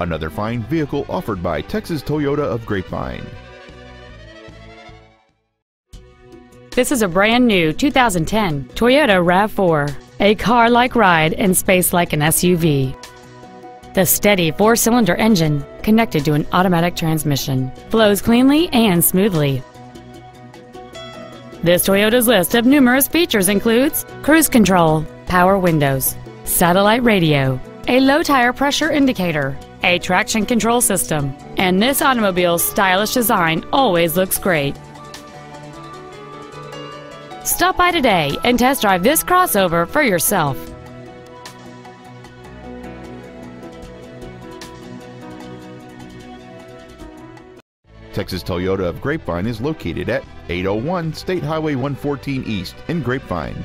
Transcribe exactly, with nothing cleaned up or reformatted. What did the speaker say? another fine vehicle offered by Texas Toyota of Grapevine. This is a brand new two thousand ten Toyota RAV four, a car-like ride in space like an S U V. The steady four-cylinder engine, connected to an automatic transmission, flows cleanly and smoothly. This Toyota's list of numerous features includes cruise control, power windows, satellite radio, a low tire pressure indicator, a traction control system, and this automobile's stylish design always looks great. Stop by today and test drive this crossover for yourself. Texas Toyota of Grapevine is located at eight oh one State Highway one fourteen East in Grapevine.